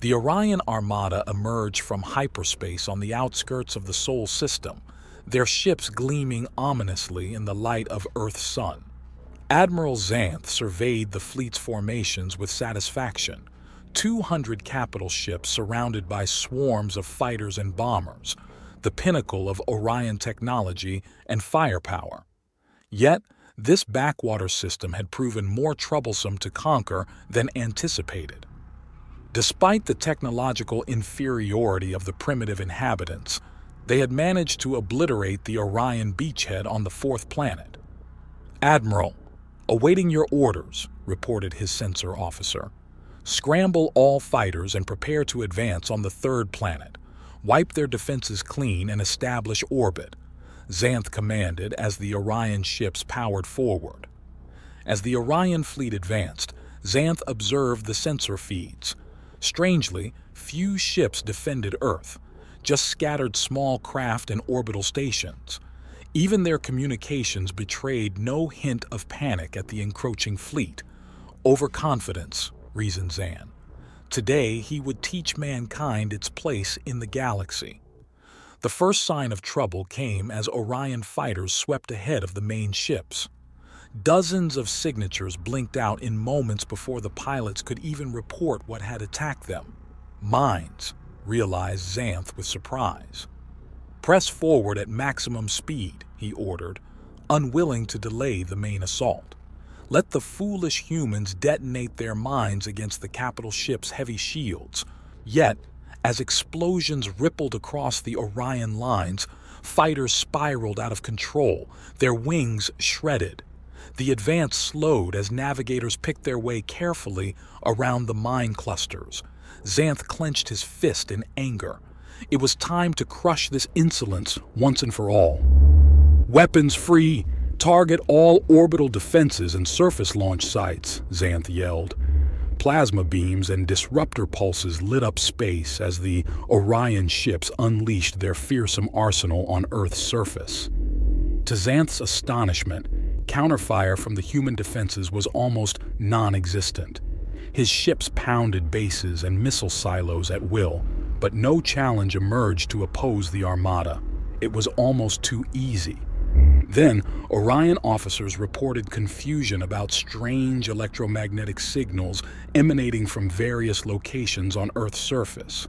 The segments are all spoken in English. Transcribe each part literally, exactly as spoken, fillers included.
The Orion Armada emerged from hyperspace on the outskirts of the Sol system, their ships gleaming ominously in the light of Earth's sun. Admiral Xanth surveyed the fleet's formations with satisfaction. two hundred capital ships surrounded by swarms of fighters and bombers, the pinnacle of Orion technology and firepower. Yet, this backwater system had proven more troublesome to conquer than anticipated. Despite the technological inferiority of the primitive inhabitants, they had managed to obliterate the Orion beachhead on the fourth planet. "Admiral, awaiting your orders," reported his sensor officer. "Scramble all fighters and prepare to advance on the third planet. Wipe their defenses clean and establish orbit," Xanth commanded as the Orion ships powered forward. As the Orion fleet advanced, Xanth observed the sensor feeds. Strangely, few ships defended Earth, just scattered small craft and orbital stations. Even their communications betrayed no hint of panic at the encroaching fleet. Overconfidence, reasoned Xanth. Today, he would teach mankind its place in the galaxy. The first sign of trouble came as Orion fighters swept ahead of the main ships. Dozens of signatures blinked out in moments before the pilots could even report what had attacked them. "Mines," realized Xanth with surprise. "Press forward at maximum speed," he ordered, unwilling to delay the main assault. Let the foolish humans detonate their mines against the capital ship's heavy shields. Yet, as explosions rippled across the Orion lines, fighters spiraled out of control, their wings shredded. The advance slowed as navigators picked their way carefully around the mine clusters. Xanth clenched his fist in anger. It was time to crush this insolence once and for all. "Weapons free! Target all orbital defenses and surface launch sites," Xanth yelled. Plasma beams and disruptor pulses lit up space as the Orion ships unleashed their fearsome arsenal on Earth's surface. To Xanth's astonishment, counterfire from the human defenses was almost non-existent. His ships pounded bases and missile silos at will, but no challenge emerged to oppose the Armada. It was almost too easy. Then, Orion officers reported confusion about strange electromagnetic signals emanating from various locations on Earth's surface.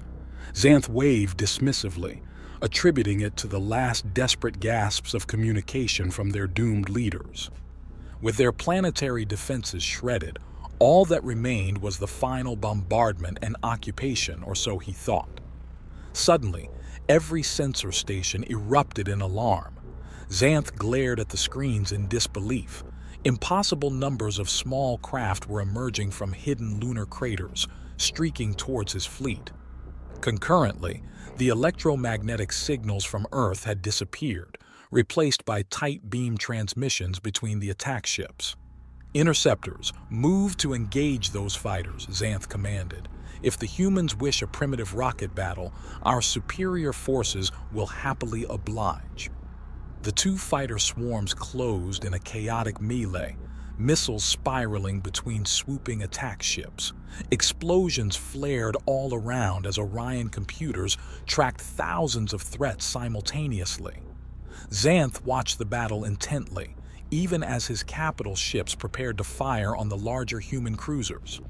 Xanth waved dismissively, attributing it to the last desperate gasps of communication from their doomed leaders. With their planetary defenses shredded, all that remained was the final bombardment and occupation, or so he thought. Suddenly, every sensor station erupted in alarm. Xanth glared at the screens in disbelief. Impossible numbers of small craft were emerging from hidden lunar craters, streaking towards his fleet. Concurrently, the electromagnetic signals from Earth had disappeared, replaced by tight beam transmissions between the attack ships. "Interceptors, move to engage those fighters," Xanth commanded. "If the humans wish a primitive rocket battle, our superior forces will happily oblige." The two fighter swarms closed in a chaotic melee, missiles spiraling between swooping attack ships. Explosions flared all around as Orion computers tracked thousands of threats simultaneously. Xanth watched the battle intently, even as his capital ships prepared to fire on the larger human cruisers.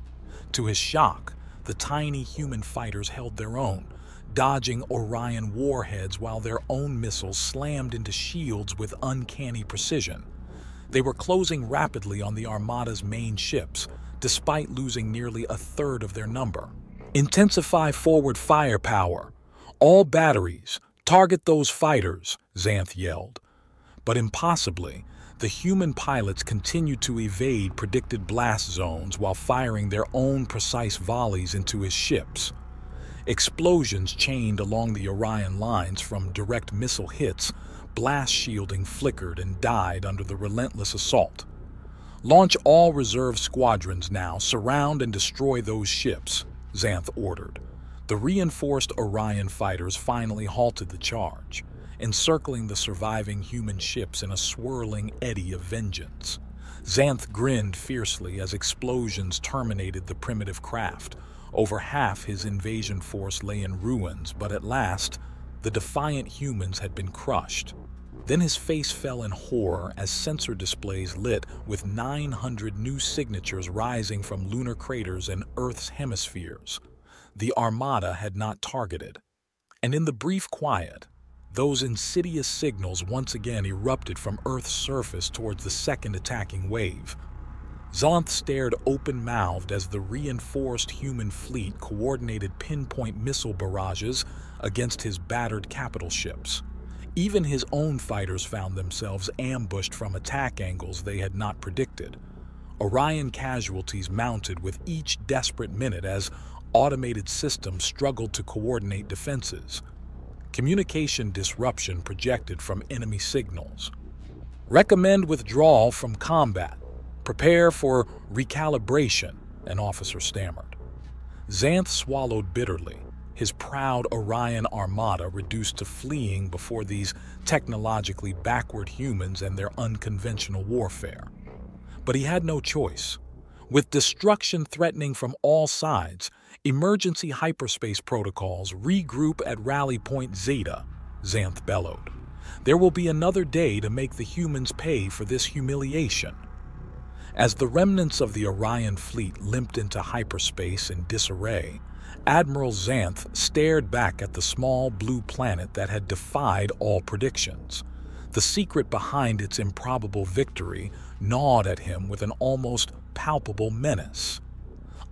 To his shock, the tiny human fighters held their own, dodging Orion warheads while their own missiles slammed into shields with uncanny precision. They were closing rapidly on the Armada's main ships, despite losing nearly a third of their number. "Intensify forward firepower. All batteries, target those fighters," Xanth yelled. But impossibly, the human pilots continued to evade predicted blast zones while firing their own precise volleys into his ships. Explosions chained along the Orion lines from direct missile hits, blast shielding flickered and died under the relentless assault. "Launch all reserve squadrons now, surround and destroy those ships," Xanth ordered. The reinforced Orion fighters finally halted the charge, encircling the surviving human ships in a swirling eddy of vengeance. Xanth grinned fiercely as explosions terminated the primitive craft, Over half his invasion force lay in ruins, but at last, the defiant humans had been crushed. Then his face fell in horror as sensor displays lit with nine hundred new signatures rising from lunar craters in Earth's hemispheres the Armada had not targeted. And in the brief quiet, those insidious signals once again erupted from Earth's surface towards the second attacking wave. Xanth stared open-mouthed as the reinforced human fleet coordinated pinpoint missile barrages against his battered capital ships. Even his own fighters found themselves ambushed from attack angles they had not predicted. Orion casualties mounted with each desperate minute as automated systems struggled to coordinate defenses. Communication disruption projected from enemy signals. Recommend withdrawal from combat. Prepare for recalibration, an officer stammered. Xanth swallowed bitterly, his proud Orion Armada reduced to fleeing before these technologically backward humans and their unconventional warfare. But he had no choice. With destruction threatening from all sides, emergency hyperspace protocols regroup at Rally Point Zeta, Xanth bellowed. There will be another day to make the humans pay for this humiliation. As the remnants of the Orion fleet limped into hyperspace in disarray, Admiral Xanth stared back at the small blue planet that had defied all predictions. The secret behind its improbable victory gnawed at him with an almost palpable menace.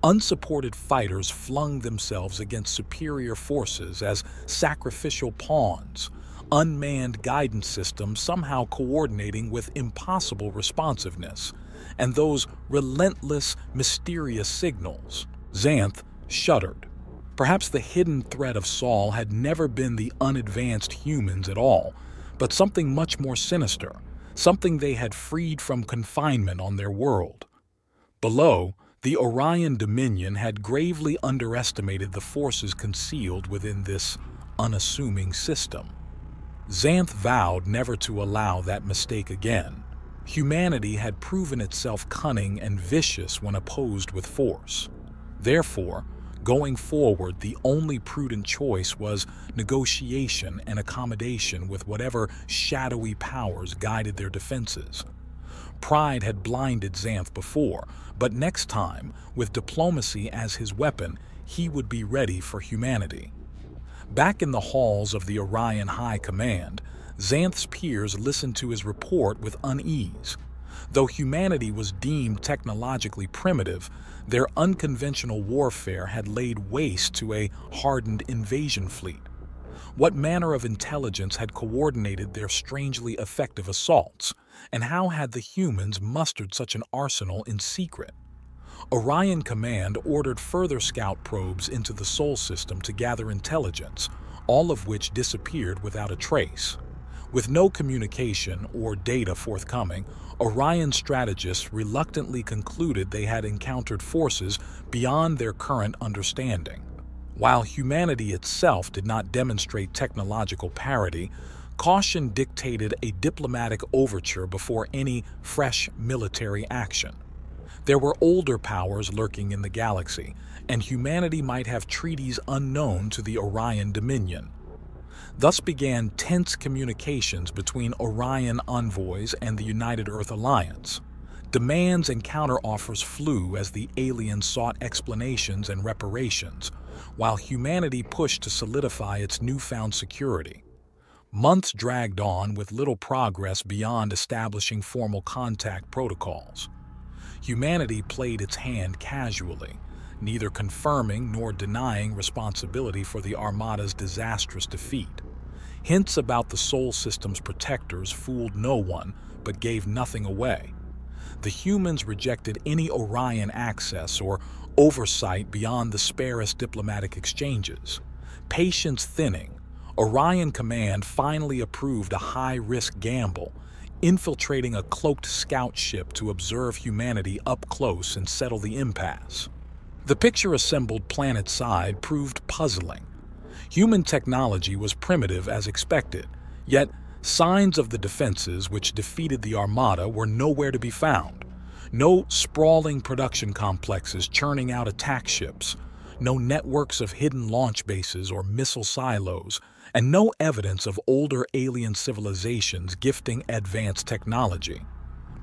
Unsupported fighters flung themselves against superior forces as sacrificial pawns, unmanned guidance systems somehow coordinating with impossible responsiveness, and those relentless, mysterious signals. Xanth shuddered. Perhaps the hidden threat of Sol had never been the unadvanced humans at all, but something much more sinister, something they had freed from confinement on their world. Below, the Orion Dominion had gravely underestimated the forces concealed within this unassuming system. Xanth vowed never to allow that mistake again. Humanity had proven itself cunning and vicious when opposed with force. Therefore, going forward, the only prudent choice was negotiation and accommodation with whatever shadowy powers guided their defenses. Pride had blinded Xanth before, but next time, with diplomacy as his weapon, he would be ready for humanity. Back in the halls of the Orion High Command, Xanth's peers listened to his report with unease. Though humanity was deemed technologically primitive, their unconventional warfare had laid waste to a hardened invasion fleet. What manner of intelligence had coordinated their strangely effective assaults, and how had the humans mustered such an arsenal in secret? Orion Command ordered further scout probes into the Sol system to gather intelligence, all of which disappeared without a trace. With no communication or data forthcoming, Orion strategists reluctantly concluded they had encountered forces beyond their current understanding. While humanity itself did not demonstrate technological parity, caution dictated a diplomatic overture before any fresh military action. There were older powers lurking in the galaxy, and humanity might have treaties unknown to the Orion Dominion. Thus began tense communications between Orion envoys and the United Earth Alliance. Demands and counteroffers flew as the aliens sought explanations and reparations, while humanity pushed to solidify its newfound security. Months dragged on with little progress beyond establishing formal contact protocols. Humanity played its hand casually, neither confirming nor denying responsibility for the Armada's disastrous defeat. Hints about the Sol system's protectors fooled no one, but gave nothing away. The humans rejected any Orion access or oversight beyond the sparest diplomatic exchanges. Patience thinning, Orion Command finally approved a high-risk gamble, infiltrating a cloaked scout ship to observe humanity up close and settle the impasse. The picture-assembled planet-side proved puzzling. Human technology was primitive as expected, yet signs of the defenses which defeated the Armada were nowhere to be found. No sprawling production complexes churning out attack ships, no networks of hidden launch bases or missile silos, and no evidence of older alien civilizations gifting advanced technology.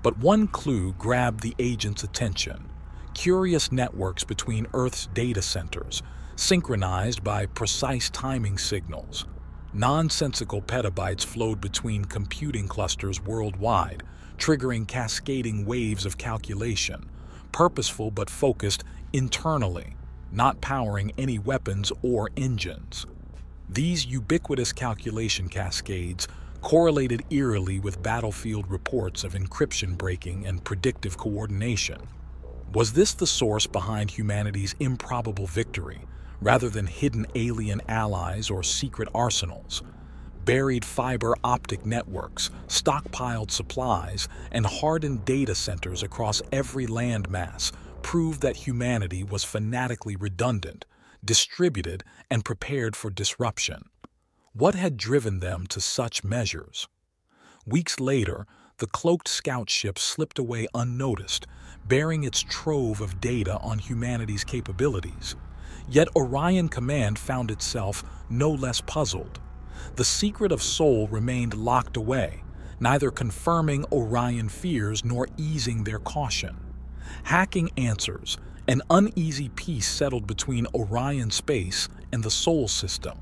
But one clue grabbed the agent's attention: curious networks between Earth's data centers, synchronized by precise timing signals. Nonsensical petabytes flowed between computing clusters worldwide, triggering cascading waves of calculation, purposeful but focused internally, not powering any weapons or engines. These ubiquitous calculation cascades correlated eerily with battlefield reports of encryption breaking and predictive coordination. Was this the source behind humanity's improbable victory, rather than hidden alien allies or secret arsenals? Buried fiber optic networks, stockpiled supplies, and hardened data centers across every landmass proved that humanity was fanatically redundant, distributed, and prepared for disruption. What had driven them to such measures? Weeks later, the cloaked scout ship slipped away unnoticed, bearing its trove of data on humanity's capabilities. Yet Orion Command found itself no less puzzled. The secret of Sol remained locked away, neither confirming Orion fears nor easing their caution. Hacking answers, an uneasy peace settled between Orion space and the Sol system.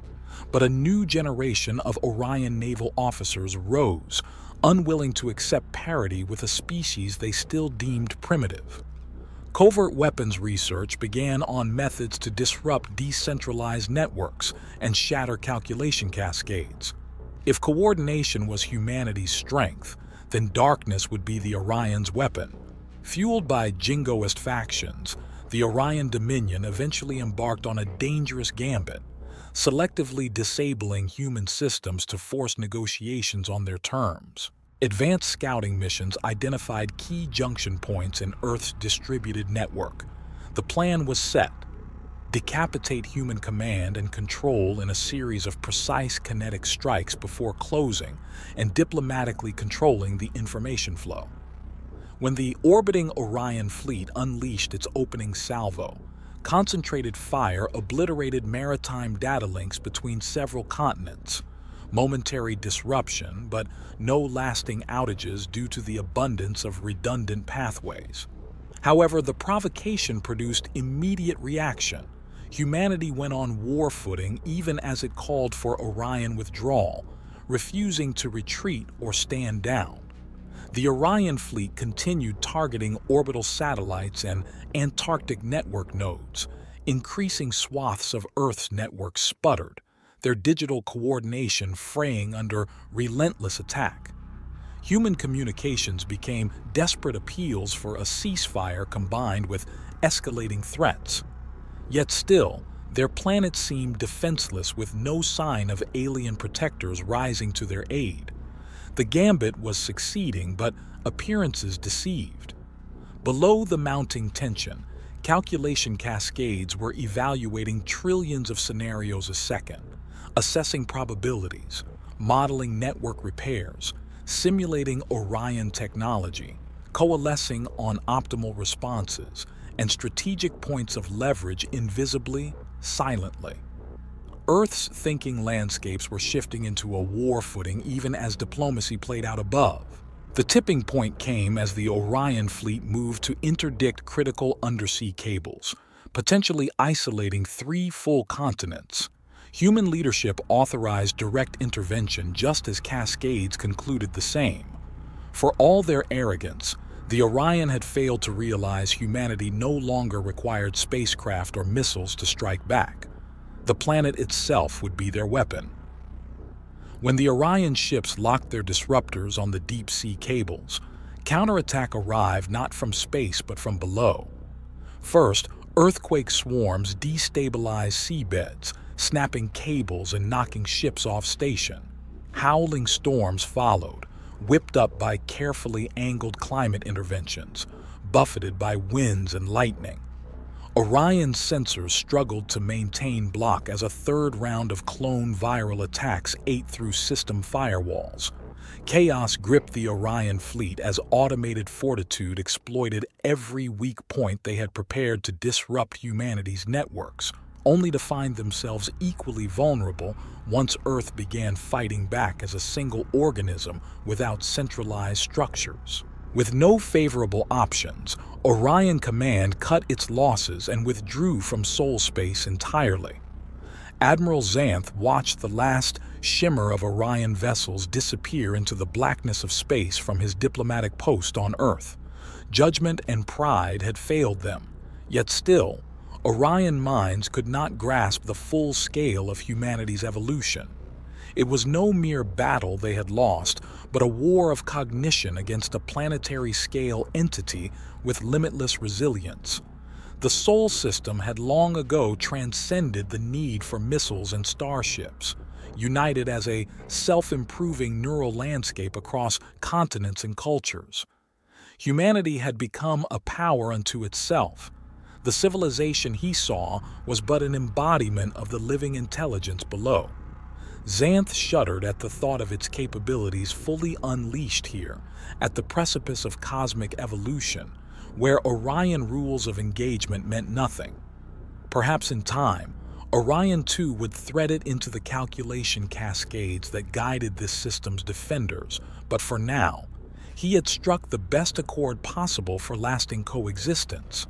But a new generation of Orion naval officers rose, unwilling to accept parity with a species they still deemed primitive. Covert weapons research began on methods to disrupt decentralized networks and shatter calculation cascades. If coordination was humanity's strength, then darkness would be the Orion's weapon. Fueled by jingoist factions, the Orion Dominion eventually embarked on a dangerous gambit, selectively disabling human systems to force negotiations on their terms. Advanced scouting missions identified key junction points in Earth's distributed network. The plan was set: decapitate human command and control in a series of precise kinetic strikes before closing and diplomatically controlling the information flow. When the orbiting Orion fleet unleashed its opening salvo, concentrated fire obliterated maritime data links between several continents. Momentary disruption, but no lasting outages due to the abundance of redundant pathways. However, the provocation produced immediate reaction. Humanity went on war footing even as it called for Orion withdrawal, refusing to retreat or stand down. The Orion fleet continued targeting orbital satellites and Antarctic network nodes. Increasing swaths of Earth's network sputtered, their digital coordination fraying under relentless attack. Human communications became desperate appeals for a ceasefire combined with escalating threats. Yet still, their planet seemed defenseless, with no sign of alien protectors rising to their aid. The gambit was succeeding, but appearances deceived. Below the mounting tension, calculation cascades were evaluating trillions of scenarios a second, assessing probabilities, modeling network repairs, simulating Orion technology, coalescing on optimal responses, and strategic points of leverage invisibly, silently. Earth's thinking landscapes were shifting into a war footing even as diplomacy played out above. The tipping point came as the Orion fleet moved to interdict critical undersea cables, potentially isolating three full continents. Human leadership authorized direct intervention just as cascades concluded the same. For all their arrogance, the Orion had failed to realize humanity no longer required spacecraft or missiles to strike back. The planet itself would be their weapon. When the Orion ships locked their disruptors on the deep-sea cables, counterattack arrived not from space but from below. First, earthquake swarms destabilized seabeds, snapping cables and knocking ships off station. Howling storms followed, whipped up by carefully angled climate interventions, buffeted by winds and lightning. Orion's sensors struggled to maintain block as a third round of clone viral attacks ate through system firewalls. Chaos gripped the Orion fleet as automated Fortitude exploited every weak point they had prepared to disrupt humanity's networks, only to find themselves equally vulnerable once Earth began fighting back as a single organism without centralized structures. With no favorable options, Orion Command cut its losses and withdrew from Sol space entirely. Admiral Xanth watched the last shimmer of Orion vessels disappear into the blackness of space from his diplomatic post on Earth. Judgment and pride had failed them, yet still, Orion minds could not grasp the full scale of humanity's evolution. It was no mere battle they had lost, but a war of cognition against a planetary-scale entity with limitless resilience. The Sol system had long ago transcended the need for missiles and starships, united as a self-improving neural landscape across continents and cultures. Humanity had become a power unto itself. The civilization he saw was but an embodiment of the living intelligence below. Xanth shuddered at the thought of its capabilities fully unleashed here, at the precipice of cosmic evolution, where Orion rules of engagement meant nothing. Perhaps in time, Orion too would thread it into the calculation cascades that guided this system's defenders, but for now, he had struck the best accord possible for lasting coexistence.